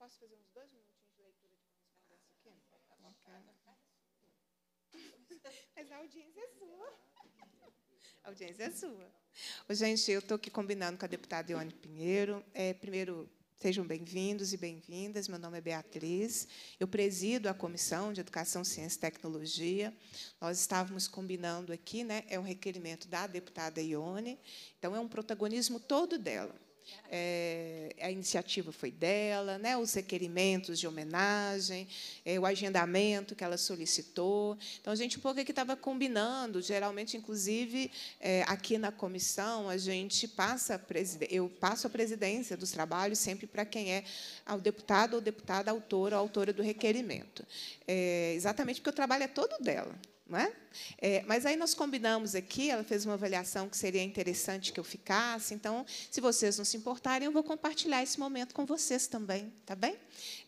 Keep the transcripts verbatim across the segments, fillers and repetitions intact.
Posso fazer uns dois minutinhos de leitura de correspondência aqui? Okay. Mas a audiência é sua. A audiência é sua. Ô, gente, eu estou aqui combinando com a deputada Ione Pinheiro. É, primeiro, sejam bem-vindos e bem-vindas. Meu nome é Beatriz. Eu presido a Comissão de Educação, Ciência e Tecnologia. Nós estávamos combinando aqui, né? É um requerimento da deputada Ione. Então, é um protagonismo todo dela. É, a iniciativa foi dela, né, os requerimentos de homenagem, é, o agendamento que ela solicitou. Então, a gente um pouco aqui estava combinando. Geralmente, inclusive, é, aqui na comissão, a gente passa a eu passo a presidência dos trabalhos sempre para quem é ao deputado ou deputada, autora ou autora do requerimento. É, exatamente porque o trabalho é todo dela. Não é? É, mas aí nós combinamos aqui, ela fez uma avaliação que seria interessante que eu ficasse, então, se vocês não se importarem, eu vou compartilhar esse momento com vocês também, tá bem?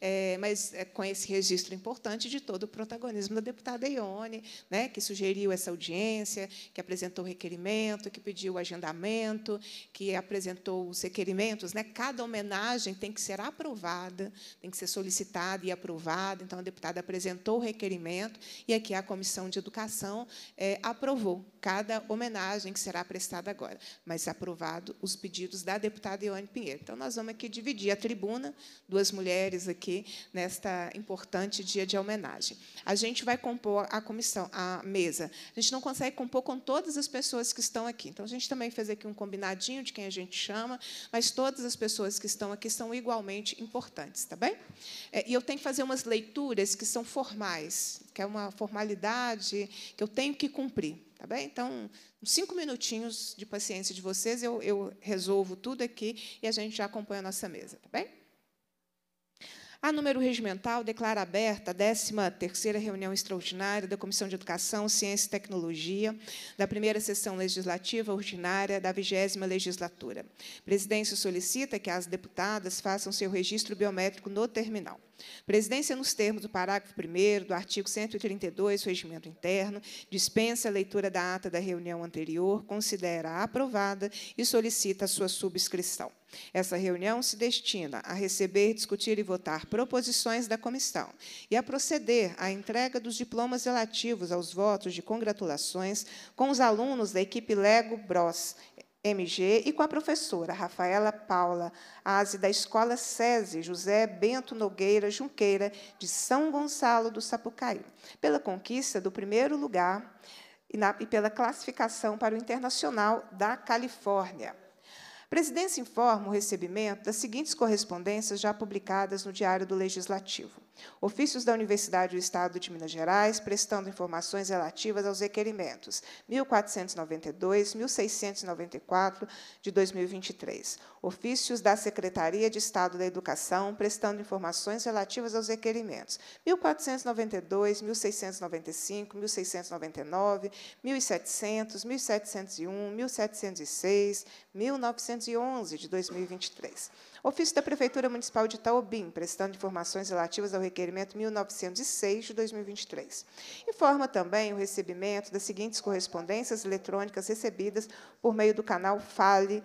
É, mas é, com esse registro importante de todo o protagonismo da deputada Ione, né, que sugeriu essa audiência, que apresentou o requerimento, que pediu o agendamento, que apresentou os requerimentos, né? Cada homenagem tem que ser aprovada, tem que ser solicitada e aprovada, então a deputada apresentou o requerimento, e aqui a Comissão de Educação Educação é, aprovou cada homenagem que será prestada agora, mas aprovado os pedidos da deputada Ione Pinheiro. Então, nós vamos aqui dividir a tribuna, duas mulheres aqui, nesta importante dia de homenagem. A gente vai compor a comissão, a mesa. A gente não consegue compor com todas as pessoas que estão aqui. Então, a gente também fez aqui um combinadinho de quem a gente chama, mas todas as pessoas que estão aqui são igualmente importantes, tá bem? É, e eu tenho que fazer umas leituras que são formais, que é uma formalidade que eu tenho que cumprir, tá bem? Então, uns cinco minutinhos de paciência de vocês, eu, eu resolvo tudo aqui e a gente já acompanha a nossa mesa, tá bem? A número regimental declara aberta a décima terceira reunião extraordinária da Comissão de Educação, Ciência e Tecnologia, da primeira sessão legislativa ordinária da vigésima legislatura. A presidência solicita que as deputadas façam seu registro biométrico no terminal. Presidência, nos termos do parágrafo primeiro do artigo cento e trinta e dois do Regimento Interno, dispensa a leitura da ata da reunião anterior, considera aprovada e solicita a sua subscrição. Essa reunião se destina a receber, discutir e votar proposições da comissão e a proceder à entrega dos diplomas relativos aos votos de congratulações com os alunos da equipe Lego Bros M G e com a professora Rafaella Paiva Azzi, da Escola Sesi José Bento Nogueira Junqueira, de São Gonçalo do Sapucaí, pela conquista do primeiro lugar e, na, e pela classificação para o Internacional da Califórnia. A presidência informa o recebimento das seguintes correspondências já publicadas no Diário do Legislativo. Ofícios da Universidade do Estado de Minas Gerais, prestando informações relativas aos requerimentos mil quatrocentos e noventa e dois, mil seiscentos e noventa e quatro, de dois mil e vinte e três. Ofícios da Secretaria de Estado da Educação, prestando informações relativas aos requerimentos mil quatrocentos e noventa e dois, mil seiscentos e noventa e cinco, mil seiscentos e noventa e nove, mil e setecentos, mil setecentos e um, mil setecentos e seis, mil novecentos e onze, de dois mil e vinte e três. Ofício da Prefeitura Municipal de Itaubim, prestando informações relativas ao requerimento mil novecentos e seis, de dois mil e vinte e três. Informa também o recebimento das seguintes correspondências eletrônicas recebidas por meio do canal Fale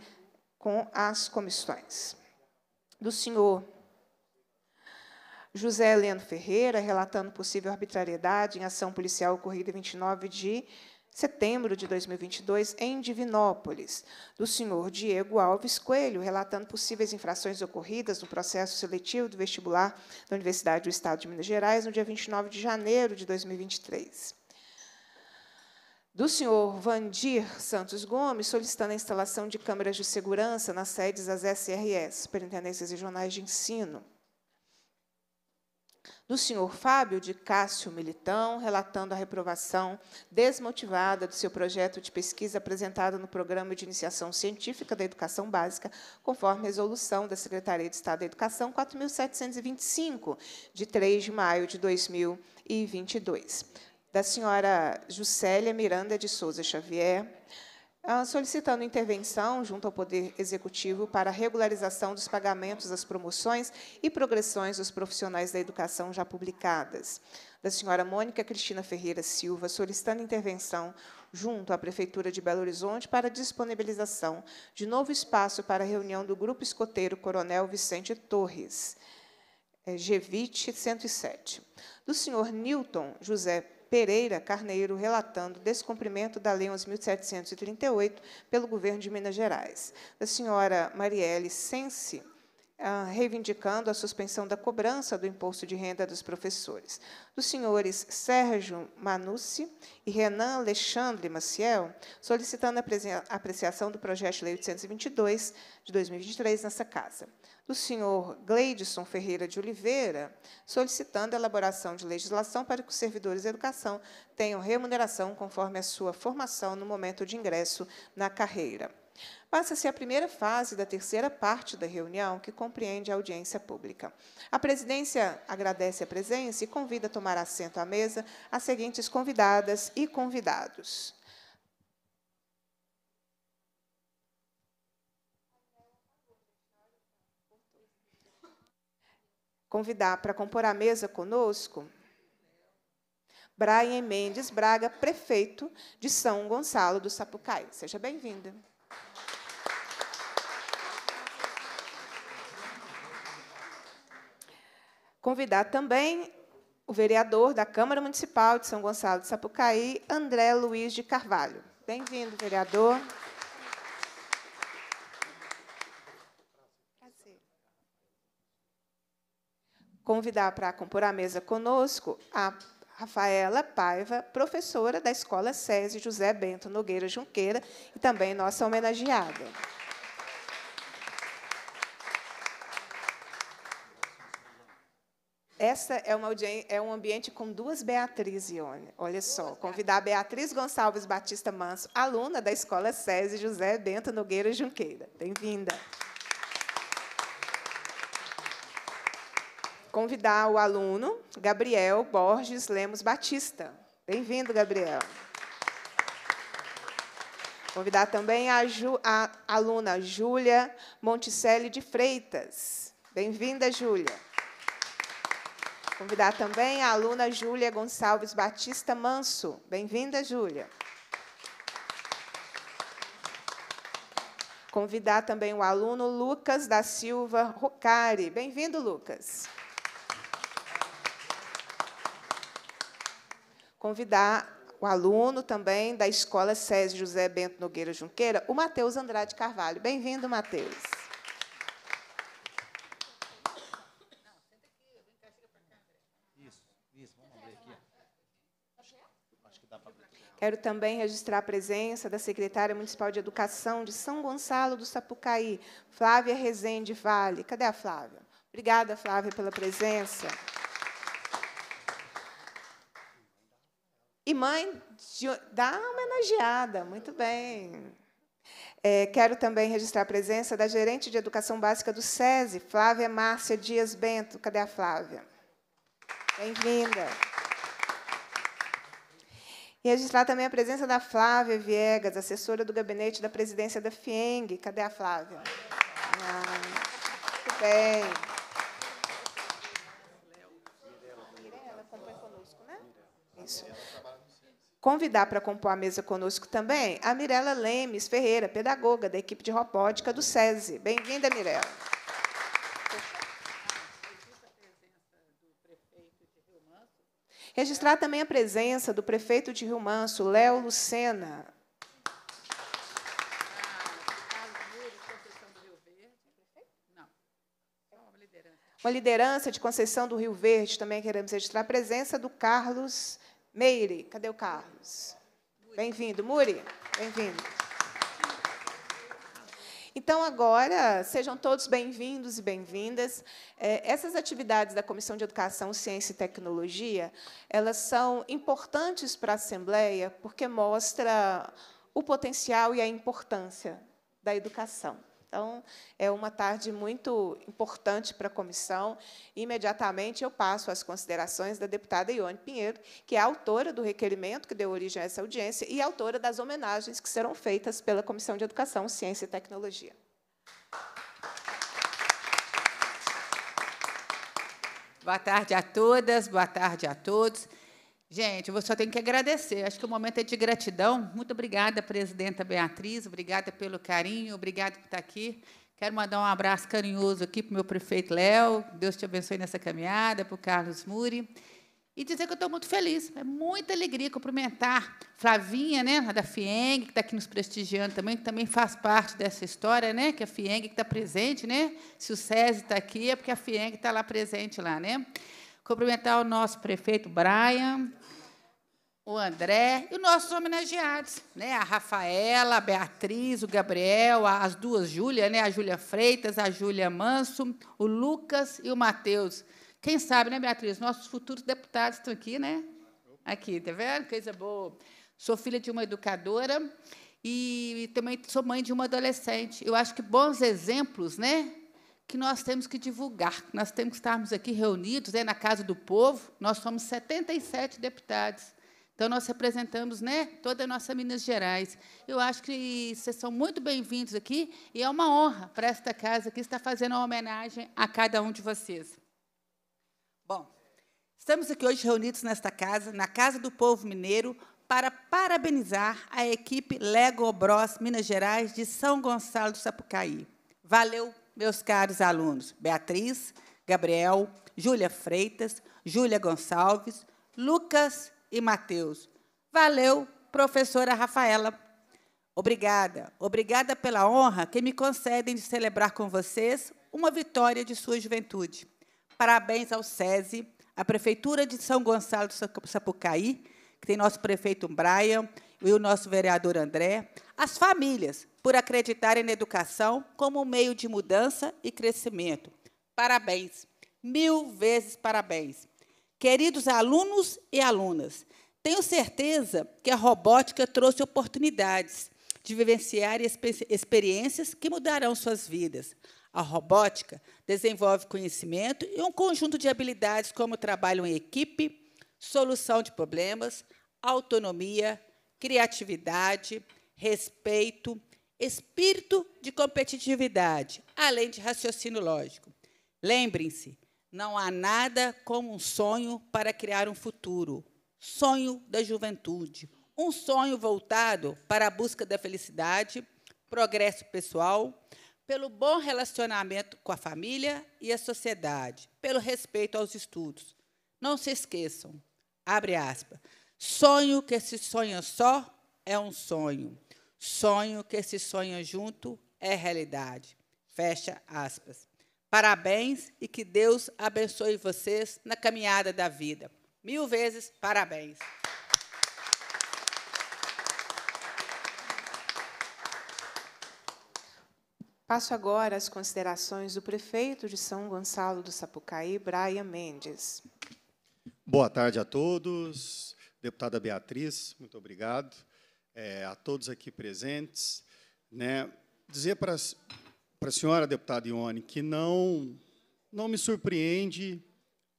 com as comissões. Do senhor José Heleno Ferreira, relatando possível arbitrariedade em ação policial ocorrida em vinte e nove de setembro de dois mil e vinte e dois, em Divinópolis. Do senhor Diego Alves Coelho, relatando possíveis infrações ocorridas no processo seletivo do vestibular da Universidade do Estado de Minas Gerais, no dia vinte e nove de janeiro de dois mil e vinte e três. Do senhor Vandir Santos Gomes, solicitando a instalação de câmeras de segurança nas sedes das S R S, Superintendências Regionais de Ensino. Do senhor Fábio de Cássio Militão, relatando a reprovação desmotivada do seu projeto de pesquisa apresentado no Programa de Iniciação Científica da Educação Básica, conforme resolução da Secretaria de Estado da Educação quatro mil setecentos e vinte e cinco, de três de maio de dois mil e vinte e dois. Da senhora Juscelia Miranda de Souza Xavier, solicitando intervenção junto ao Poder Executivo para a regularização dos pagamentos das promoções e progressões dos profissionais da educação já publicadas. Da senhora Mônica Cristina Ferreira Silva, solicitando intervenção junto à Prefeitura de Belo Horizonte para a disponibilização de novo espaço para a reunião do Grupo Escoteiro Coronel Vicente Torres. G vinte, cento e sete. Do senhor Newton José Pereira Carneiro, relatando descumprimento da Lei onze mil setecentos e trinta e oito pelo Governo de Minas Gerais. Da senhora Marielle Sensi, Uh, reivindicando a suspensão da cobrança do imposto de renda dos professores. Dos senhores Sérgio Manucci e Renan Alexandre Maciel, solicitando a apreciação do projeto de lei oitocentos e vinte e dois, de dois mil e vinte e três, nessa casa. Do senhor Gleidson Ferreira de Oliveira, solicitando a elaboração de legislação para que os servidores da educação tenham remuneração conforme a sua formação no momento de ingresso na carreira. Passa-se a primeira fase da terceira parte da reunião, que compreende a audiência pública. A presidência agradece a presença e convida a tomar assento à mesa as seguintes convidadas e convidados. Convidar para compor a mesa conosco Braem Mendes Braga, prefeito de São Gonçalo do Sapucaí. Seja bem-vinda. Convidar também o vereador da Câmara Municipal de São Gonçalo de Sapucaí, André Luiz de Carvalho. Bem-vindo, vereador. Prazer. Convidar para compor a mesa conosco a Rafaella Paiva, professora da Escola Sesi José Bento Nogueira Junqueira, e também nossa homenageada. Essa é uma audiência, é um ambiente com duas Beatriz, Ione. Olha só, convidar a Beatriz Gonçalves Batista Manso, aluna da Escola Sesi José Bento Nogueira Junqueira. Bem-vinda. Convidar o aluno Gabriel Borges Lemos Batista. Bem-vindo, Gabriel. Convidar também a, Ju, a aluna Júlia Monticelli de Freitas. Bem-vinda, Júlia. Convidar também a aluna Júlia Gonçalves Batista Manso. Bem-vinda, Júlia. Convidar também o aluno Lucas da Silva Rocari. Bem-vindo, Lucas. Convidar o aluno também da Escola Sesi José Bento Nogueira Junqueira, o Matheus Andrade Carvalho. Bem-vindo, Matheus. Quero também registrar a presença da secretária municipal de Educação de São Gonçalo do Sapucaí, Flávia Rezende Vale. Cadê a Flávia? Obrigada, Flávia, pela presença. E mãe de, dá uma homenageada, muito bem. É, quero também registrar a presença da gerente de Educação Básica do SESI, Flávia Márcia Dias Bento. Cadê a Flávia? Bem-vinda. E registrar também a presença da Flávia Viegas, assessora do gabinete da presidência da FIENG. Cadê a Flávia? Ah, muito bem. Mirella compõe conosco, né? Isso. Convidar para compor a mesa conosco também a Mirella Lemes Ferreira, pedagoga da equipe de robótica do SESI. Bem-vinda, Mirella. Registrar também a presença do prefeito de Rio Manso, Léo Lucena. Uma liderança de Conceição do Rio Verde. Também queremos registrar a presença do Carlos Meire. Cadê o Carlos? Bem-vindo, Muri. Bem-vindo. Então, agora, sejam todos bem-vindos e bem-vindas. Essas atividades da Comissão de Educação, Ciência e Tecnologia, elas são importantes para a Assembleia porque mostra o potencial e a importância da educação. Então, é uma tarde muito importante para a comissão. Imediatamente, eu passo às considerações da deputada Ione Pinheiro, que é a autora do requerimento que deu origem a essa audiência e autora das homenagens que serão feitas pela Comissão de Educação, Ciência e Tecnologia. Boa tarde a todas, boa tarde a todos. Gente, eu só tenho que agradecer, acho que o momento é de gratidão. Muito obrigada, presidenta Beatriz, obrigada pelo carinho, obrigada por estar aqui. Quero mandar um abraço carinhoso aqui para o meu prefeito Léo, Deus te abençoe nessa caminhada, para o Carlos Muri, e dizer que eu estou muito feliz, é muita alegria cumprimentar Flavinha, né, da FIENG, que está aqui nos prestigiando também, que também faz parte dessa história, né, que a FIENG que está presente, né, se o SESI está aqui, é porque a FIENG está lá presente, lá, né. Cumprimentar o nosso prefeito Braem, o André e os nossos homenageados, né? A Rafaella, a Beatriz, o Gabriel, as duas Júlia, né? A Júlia Freitas, a Júlia Manso, o Lucas e o Matheus. Quem sabe, né, Beatriz? Nossos futuros deputados estão aqui, né? Aqui, tá vendo? Coisa boa. Sou filha de uma educadora e também sou mãe de uma adolescente. Eu acho que bons exemplos, né? Que nós temos que divulgar, que nós temos que estarmos aqui reunidos, né, na Casa do Povo. Nós somos setenta e sete deputados. Então, nós representamos, né, toda a nossa Minas Gerais. Eu acho que vocês são muito bem-vindos aqui, e é uma honra para esta casa que está fazendo uma homenagem a cada um de vocês. Bom, estamos aqui hoje reunidos nesta casa, na Casa do Povo Mineiro, para parabenizar a equipe Lego Bros Minas Gerais de São Gonçalo do Sapucaí. Valeu, meus caros alunos Beatriz, Gabriel, Júlia Freitas, Júlia Gonçalves, Lucas e Matheus. Valeu, professora Rafaella. Obrigada, obrigada pela honra que me concedem de celebrar com vocês uma vitória de sua juventude. Parabéns ao SESI, à Prefeitura de São Gonçalo do Sapucaí, que tem nosso prefeito Braem e o nosso vereador André, às famílias, por acreditarem na educação como um meio de mudança e crescimento. Parabéns, mil vezes parabéns. Queridos alunos e alunas, tenho certeza que a robótica trouxe oportunidades de vivenciar experiências que mudarão suas vidas. A robótica desenvolve conhecimento e um conjunto de habilidades como trabalho em equipe, solução de problemas, autonomia, criatividade, respeito, espírito de competitividade, além de raciocínio lógico. Lembrem-se, não há nada como um sonho para criar um futuro. Sonho da juventude. Um sonho voltado para a busca da felicidade, progresso pessoal, pelo bom relacionamento com a família e a sociedade, pelo respeito aos estudos. Não se esqueçam, abre aspas, sonho que se sonha só é um sonho. Sonho que se sonha junto é realidade. Fecha aspas. Parabéns e que Deus abençoe vocês na caminhada da vida. Mil vezes, parabéns. Passo agora às considerações do prefeito de São Gonçalo do Sapucaí, Braem Mendes. Boa tarde a todos. Deputada Beatriz, muito obrigado. É, a todos aqui presentes. Né, dizer para... as Para a senhora, deputada Ione, que não, não me surpreende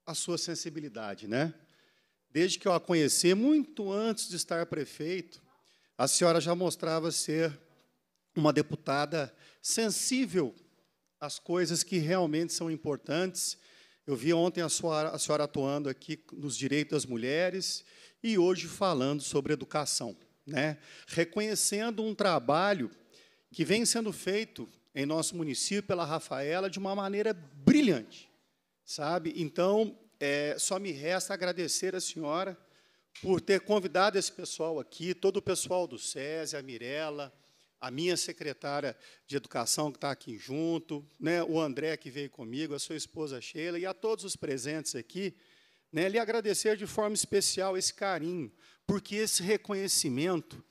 a sua sensibilidade, né? Desde que eu a conheci, muito antes de estar prefeito, a senhora já mostrava ser uma deputada sensível às coisas que realmente são importantes. Eu vi ontem a senhora, a senhora atuando aqui nos direitos das mulheres e hoje falando sobre educação, né? Reconhecendo um trabalho que vem sendo feito em nosso município, pela Rafaella, de uma maneira brilhante, sabe? Então, é, só me resta agradecer a senhora por ter convidado esse pessoal aqui, todo o pessoal do SESI, a Mirella, a minha secretária de Educação, que está aqui junto, né, o André, que veio comigo, a sua esposa Sheila, e a todos os presentes aqui, né, lhe agradecer de forma especial esse carinho, porque esse reconhecimento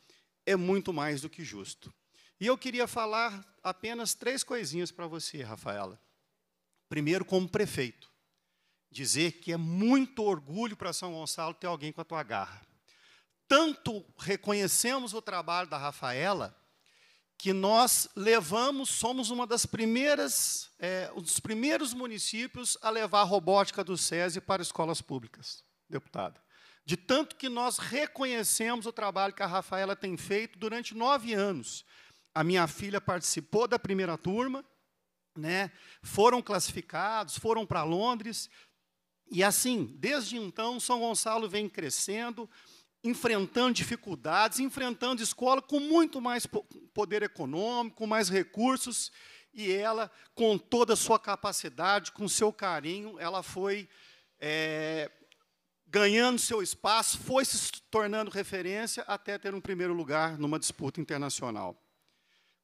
é muito mais do que justo. E eu queria falar apenas três coisinhas para você, Rafaella. Primeiro, como prefeito, dizer que é muito orgulho para São Gonçalo ter alguém com a tua garra. Tanto reconhecemos o trabalho da Rafaella, que nós levamos, somos uma das primeiras, é, um dos primeiros municípios a levar a robótica do SESI para escolas públicas, deputada. De tanto que nós reconhecemos o trabalho que a Rafaella tem feito durante nove anos. A minha filha participou da primeira turma, né? Foram classificados, foram para Londres. E, assim, desde então, São Gonçalo vem crescendo, enfrentando dificuldades, enfrentando escola com muito mais poder econômico, mais recursos. e ela, com toda a sua capacidade, com seu carinho, ela foi é, ganhando seu espaço, foi se tornando referência até ter um primeiro lugar numa disputa internacional.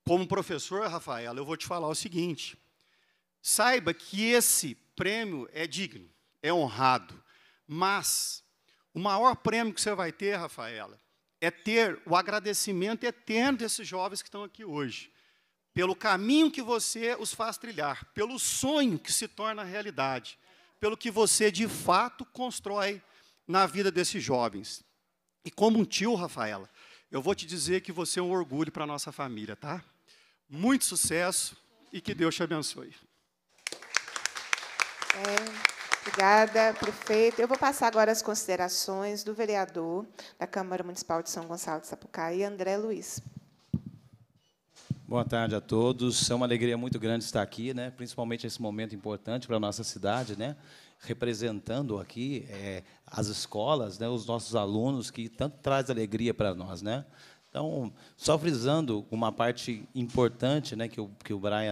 Como professor, Rafaella, eu vou te falar o seguinte, saiba que esse prêmio é digno, é honrado, mas o maior prêmio que você vai ter, Rafaella, é ter o agradecimento eterno desses jovens que estão aqui hoje, pelo caminho que você os faz trilhar, pelo sonho que se torna realidade, pelo que você, de fato, constrói na vida desses jovens. E como um tio, Rafaella, eu vou te dizer que você é um orgulho para a nossa família, tá? Muito sucesso e que Deus te abençoe. É. Obrigada, prefeito. Eu vou passar agora as considerações do vereador da Câmara Municipal de São Gonçalo do Sapucaí, André Luiz. Boa tarde a todos. É uma alegria muito grande estar aqui, né? Principalmente nesse momento importante para a nossa cidade, né? Representando aqui é, as escolas, né? Os nossos alunos, que tanto traz alegria para nós, né? Então, só frisando uma parte importante, né? Que o, que o Braem...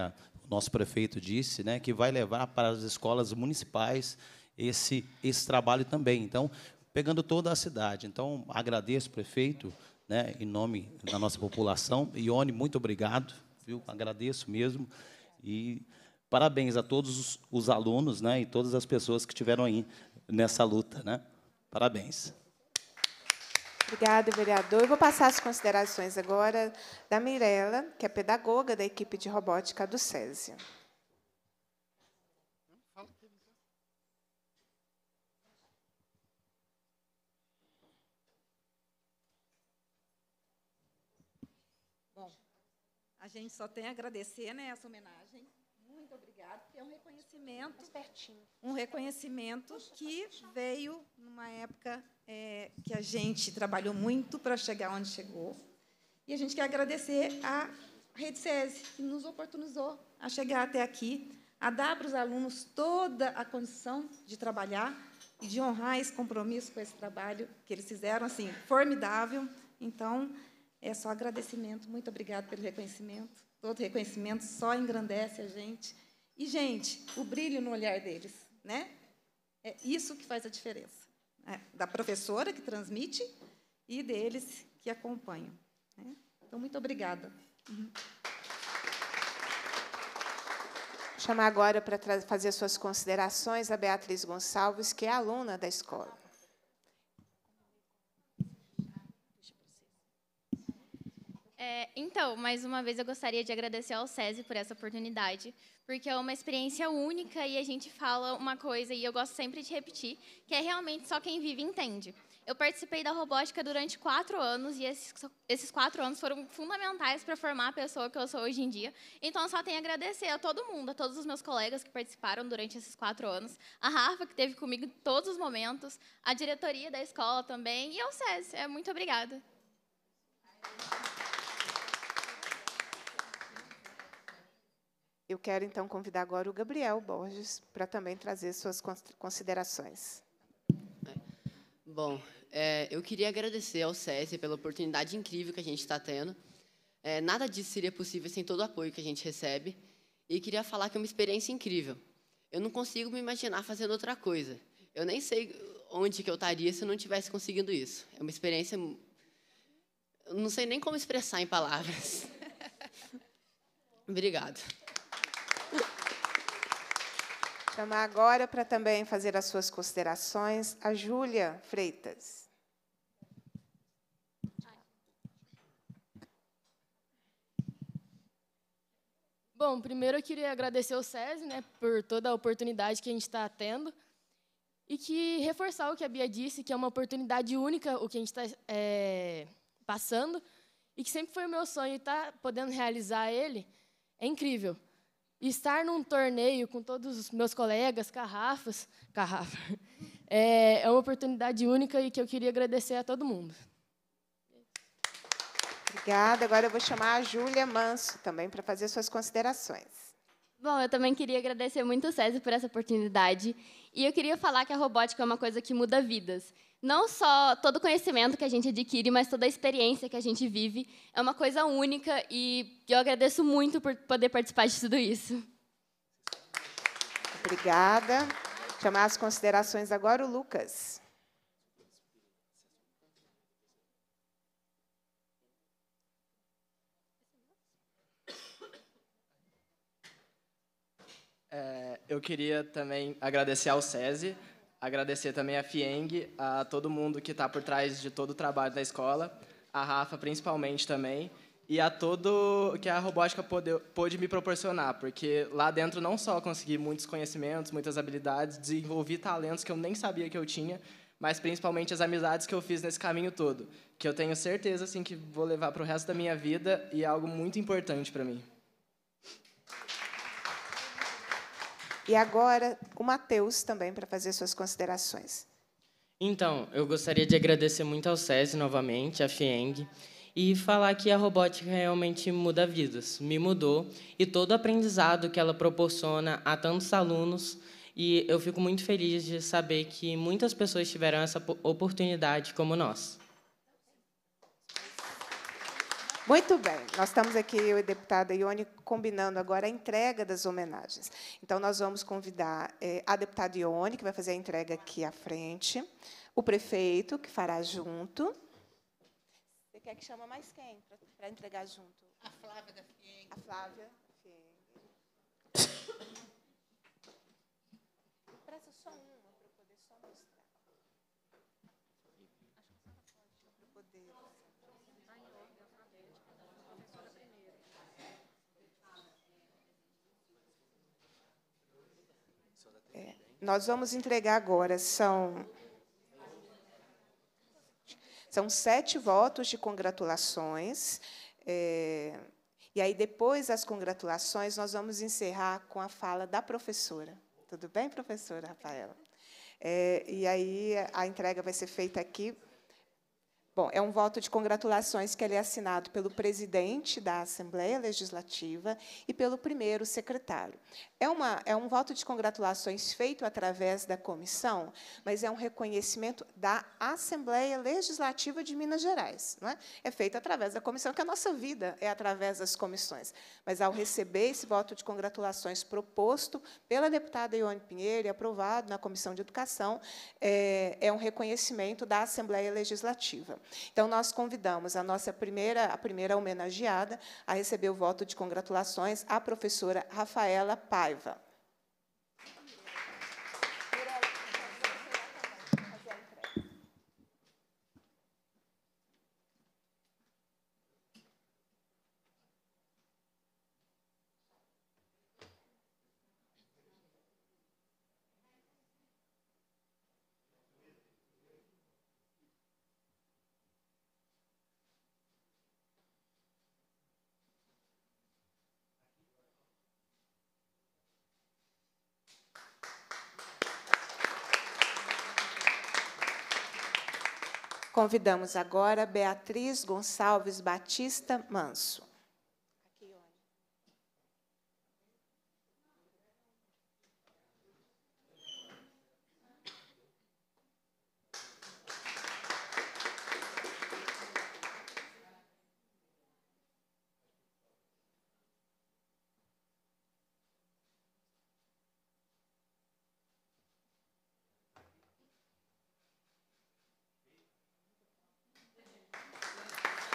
nosso prefeito disse, né, que vai levar para as escolas municipais esse, esse trabalho também. Então, pegando toda a cidade. Então, agradeço, prefeito, né, em nome da nossa população. Ione, muito obrigado, viu? Agradeço mesmo. E parabéns a todos os, os alunos, né, e todas as pessoas que estiveram aí nessa luta, né? Parabéns. Obrigada, vereador. Eu vou passar as considerações agora da Mirella, que é pedagoga da equipe de robótica do SESI. Bom, a gente só tem a agradecer, né, essa homenagem. Muito obrigada. É um reconhecimento, um reconhecimento que veio numa época é, que a gente trabalhou muito para chegar onde chegou. E a gente quer agradecer à Rede SESI, que nos oportunizou a chegar até aqui, a dar para os alunos toda a condição de trabalhar e de honrar esse compromisso com esse trabalho que eles fizeram, assim, formidável. Então, é só agradecimento. Muito obrigada pelo reconhecimento. Todo reconhecimento só engrandece a gente. E, gente, o brilho no olhar deles, né? É isso que faz a diferença. É da professora, que transmite, e deles, que acompanham. Né? Então, muito obrigada. Uhum. Vou chamar agora para fazer suas considerações a Beatriz Gonçalves, que é aluna da escola. É, então, mais uma vez eu gostaria de agradecer ao SESI por essa oportunidade, porque é uma experiência única e a gente fala uma coisa, e eu gosto sempre de repetir, que é realmente só quem vive entende. Eu participei da robótica durante quatro anos, e esses, esses quatro anos foram fundamentais para formar a pessoa que eu sou hoje em dia. Então, só tenho a agradecer a todo mundo, a todos os meus colegas que participaram durante esses quatro anos, a Rafa, que esteve comigo em todos os momentos, a diretoria da escola também, e ao SESI. É, muito obrigada. Eu quero, então, convidar agora o Gabriel Borges para também trazer suas considerações. Bom, é, eu queria agradecer ao SESI pela oportunidade incrível que a gente está tendo. É, nada disso seria possível sem todo o apoio que a gente recebe. E queria falar que é uma experiência incrível. Eu não consigo me imaginar fazendo outra coisa. Eu nem sei onde que eu estaria se eu não tivesse conseguindo isso. É uma experiência... Eu não sei nem como expressar em palavras. Obrigado. Chamar agora para também fazer as suas considerações a Júlia Freitas. Bom, primeiro eu queria agradecer ao SESI, né, por toda a oportunidade que a gente está tendo e que reforçar o que a Bia disse, que é uma oportunidade única o que a gente está é, passando e que sempre foi o meu sonho e tá podendo realizar ele é incrível. E estar num torneio com todos os meus colegas, Carrafas, Carrafa, é uma oportunidade única e que eu queria agradecer a todo mundo. Obrigada. Agora eu vou chamar a Júlia Manso também para fazer suas considerações. Bom, eu também queria agradecer muito ao SESI por essa oportunidade. E eu queria falar que a robótica é uma coisa que muda vidas. Não só todo o conhecimento que a gente adquire, mas toda a experiência que a gente vive é uma coisa única, e eu agradeço muito por poder participar de tudo isso. Obrigada. Chamar as considerações agora o Lucas. É, eu queria também agradecer ao SESI, agradecer também à FIENG, a todo mundo que está por trás de todo o trabalho da escola, a Rafa principalmente também, e a todo que a robótica pôde, pôde me proporcionar, porque lá dentro não só consegui muitos conhecimentos, muitas habilidades, desenvolvi talentos que eu nem sabia que eu tinha, mas principalmente as amizades que eu fiz nesse caminho todo, que eu tenho certeza assim, que vou levar para o resto da minha vida, e é algo muito importante para mim. E agora, o Matheus também, para fazer suas considerações. Então, eu gostaria de agradecer muito ao SESI novamente, à FIENG, e falar que a robótica realmente muda vidas. Me mudou, e todo o aprendizado que ela proporciona a tantos alunos, e eu fico muito feliz de saber que muitas pessoas tiveram essa oportunidade como nós. Muito bem, nós estamos aqui, eu e a deputada Ione, combinando agora a entrega das homenagens. Então, nós vamos convidar eh, a deputada Ione, que vai fazer a entrega aqui à frente, o prefeito, que fará junto. Você quer que chama mais quem para entregar junto? A Flávia da FIENG. A Flávia da FIENG. Presta só uma para eu poder só mostrar. Para poder... Nós vamos entregar agora, são, são sete votos de congratulações, é, e aí depois das congratulações nós vamos encerrar com a fala da professora. Tudo bem, professora Rafaella? É, e aí a entrega vai ser feita aqui. Bom, é um voto de congratulações que ele é assinado pelo presidente da Assembleia Legislativa e pelo primeiro secretário. É, uma, é um voto de congratulações feito através da comissão, mas é um reconhecimento da Assembleia Legislativa de Minas Gerais. Não é? É feito através da comissão, que a nossa vida é através das comissões. Mas, ao receber esse voto de congratulações proposto pela deputada Ione Pinheiro e aprovado na Comissão de Educação, é, é um reconhecimento da Assembleia Legislativa. Então, nós convidamos a nossa primeira, a primeira homenageada a receber o voto de congratulações, a professora Rafaella Paiva. Convidamos agora Beatriz Gonçalves Batista Manso.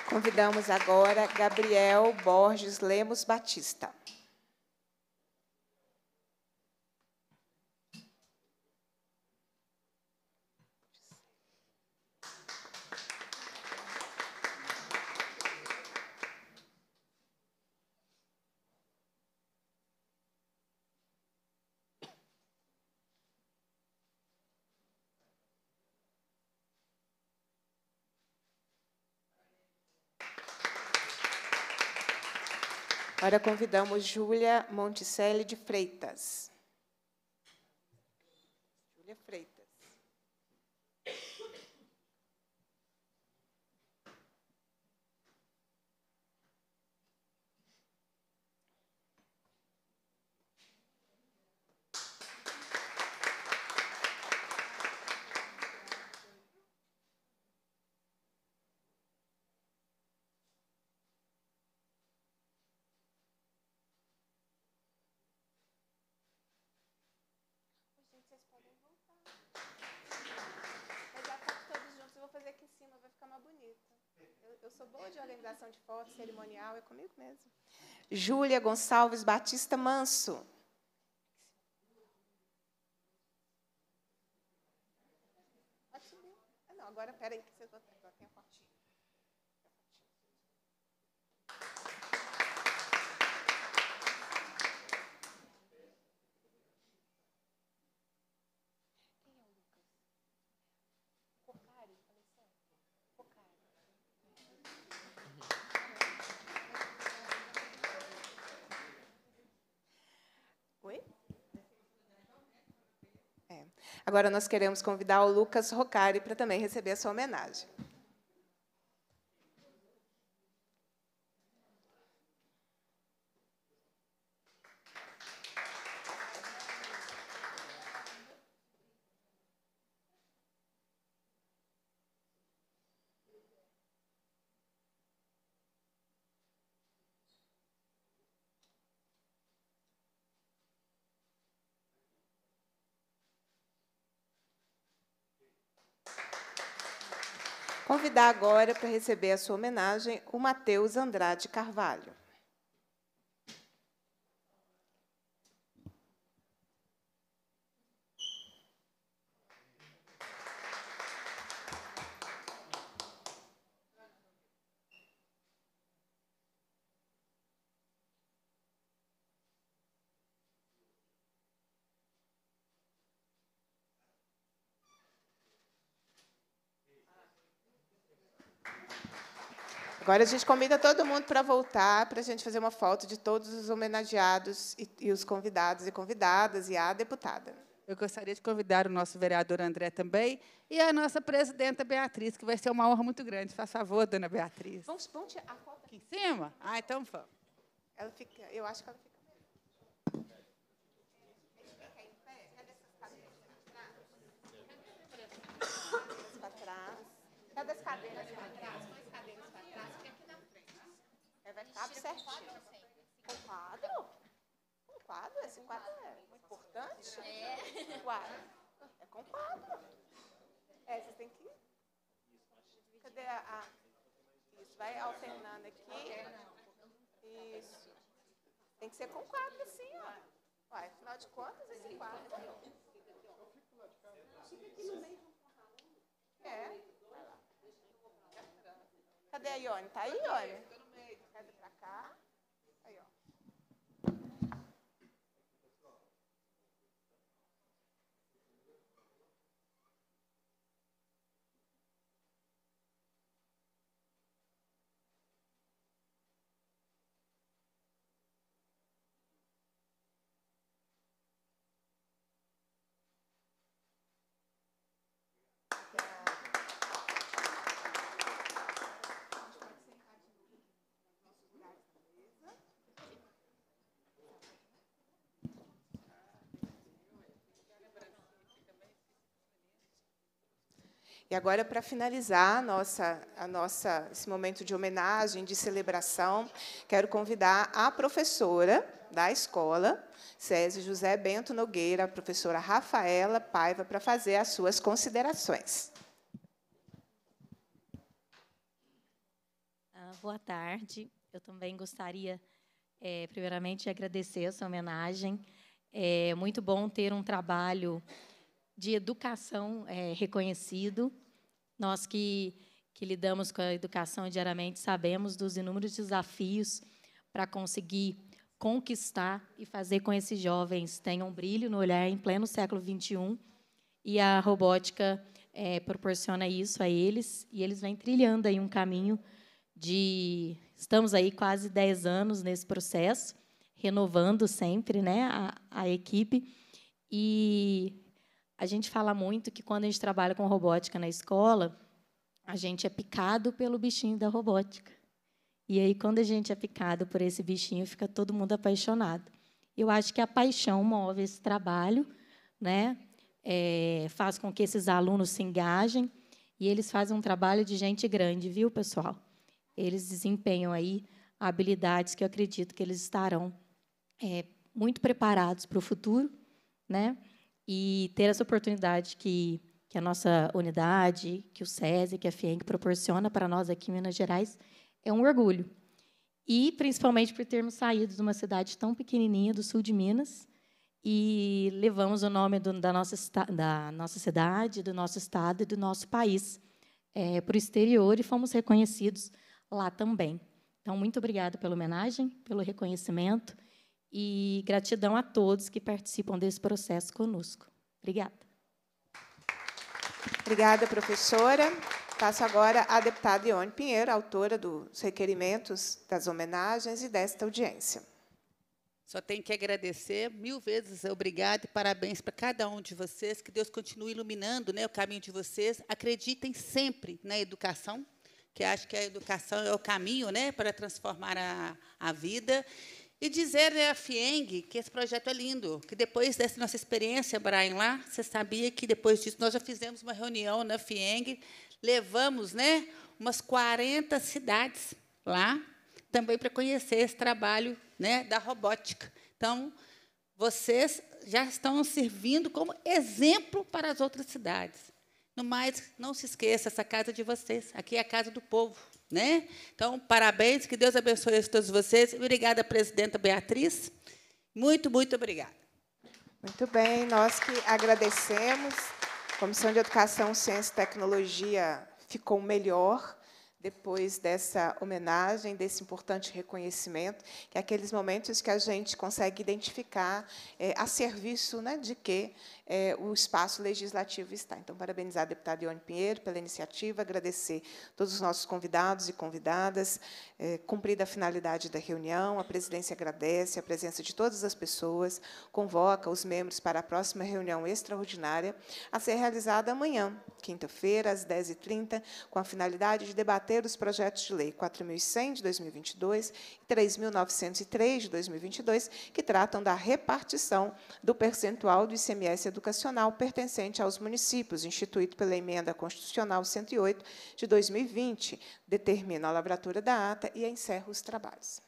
Convidamos agora Gabriel Borges Lemos Batista. Agora convidamos Júlia Monticelli de Freitas. Júlia Freitas. ficar mais bonita. Eu, eu sou boa de organização de fotos, cerimonial, é comigo mesmo. Júlia Gonçalves Batista Manso. Pode subir. Ah, não, agora, peraí, que vocês vão ter. Agora nós queremos convidar o Lucas Rocari para também receber a sua homenagem. Convidar agora para receber a sua homenagem o Matheus Andrade Carvalho. Agora a gente convida todo mundo para voltar, para a gente fazer uma foto de todos os homenageados e, e os convidados e convidadas, e a deputada. Eu gostaria de convidar o nosso vereador André também e a nossa presidenta Beatriz, que vai ser uma honra muito grande. Faz favor, dona Beatriz. Vamos, vamos tirar a foto aqui em cima? Ah, então vamos. Ela fica, eu acho que ela fica... Cadê as cadeiras para trás? Sabe certinho. Um quadro? Um quadro? Esse quadro é importante? É. Quadro. É com quadro. É, vocês têm que ir. Cadê a, a... Isso, vai alternando aqui. Isso. Tem que ser com quadro, assim, ó. Uai, afinal de contas, esse quadro... Fica aqui no meio. É. Cadê a Ione? Tá aí, Ione? Aí, ó. E agora, para finalizar a nossa, a nossa, esse momento de homenagem, de celebração, quero convidar a professora da escola, SESI José Bento Nogueira, a professora Rafaella Paiva, para fazer as suas considerações. Ah, boa tarde. Eu também gostaria, é, primeiramente, de agradecer essa homenagem. É muito bom ter um trabalho... de educação é, reconhecido. Nós que, que lidamos com a educação diariamente sabemos dos inúmeros desafios para conseguir conquistar e fazer com que esses jovens tenham um brilho no olhar em pleno século vinte e um, e a robótica é, proporciona isso a eles, e eles vêm trilhando aí um caminho de... Estamos aí quase dez anos nesse processo, renovando sempre, né, a, a equipe, e... A gente fala muito que, quando a gente trabalha com robótica na escola, a gente é picado pelo bichinho da robótica. E aí, quando a gente é picado por esse bichinho, fica todo mundo apaixonado. Eu acho que a paixão move esse trabalho, né? É, faz com que esses alunos se engajem, e eles fazem um trabalho de gente grande, viu, pessoal? Eles desempenham aí habilidades que eu acredito que eles estarão é, muito preparados para o futuro, né? E ter essa oportunidade que, que que a nossa unidade, que o SESI, que a FIENG proporciona para nós aqui em Minas Gerais, é um orgulho. E, principalmente, por termos saído de uma cidade tão pequenininha do sul de Minas, e levamos o nome do, da, nossa, da nossa cidade, do nosso estado e do nosso país é, para o exterior, e fomos reconhecidos lá também. Então, muito obrigada pela homenagem, pelo reconhecimento, e gratidão a todos que participam desse processo conosco. Obrigada. Obrigada, professora. Passo agora à deputada Ione Pinheiro, autora dos requerimentos, das homenagens e desta audiência. Só tenho que agradecer mil vezes, obrigada e parabéns para cada um de vocês, que Deus continue iluminando, né, o caminho de vocês. Acreditem sempre na educação, que acho que a educação é o caminho, né, para transformar a, a vida. E dizer, né, a FIENG que esse projeto é lindo, que depois dessa nossa experiência, Braem, lá, você sabia que depois disso nós já fizemos uma reunião na FIENG, levamos, né, umas quarenta cidades lá, também para conhecer esse trabalho, né, da robótica. Então, vocês já estão servindo como exemplo para as outras cidades. No mais, não se esqueça, essa casa de vocês, aqui é a casa do povo, né? Então, parabéns, que Deus abençoe a todos vocês. Obrigada, presidenta Beatriz. Muito, muito obrigada. Muito bem, nós que agradecemos. A Comissão de Educação, Ciência e Tecnologia ficou melhor depois dessa homenagem, desse importante reconhecimento, que é aqueles momentos que a gente consegue identificar é, a serviço, né, de que é, o espaço legislativo está. Então, parabenizar a deputada Ione Pinheiro pela iniciativa, agradecer todos os nossos convidados e convidadas, é, cumprida a finalidade da reunião, a presidência agradece a presença de todas as pessoas, convoca os membros para a próxima reunião extraordinária, a ser realizada amanhã, quinta-feira, às dez e trinta, com a finalidade de debater os projetos de lei quatro mil e cem, de dois mil e vinte e dois, e três mil novecentos e três, de dois mil e vinte e dois, que tratam da repartição do percentual do I C M S educacional pertencente aos municípios, instituído pela Emenda Constitucional cento e oito, de dois mil e vinte. Determino a lavratura da ata e encerro os trabalhos.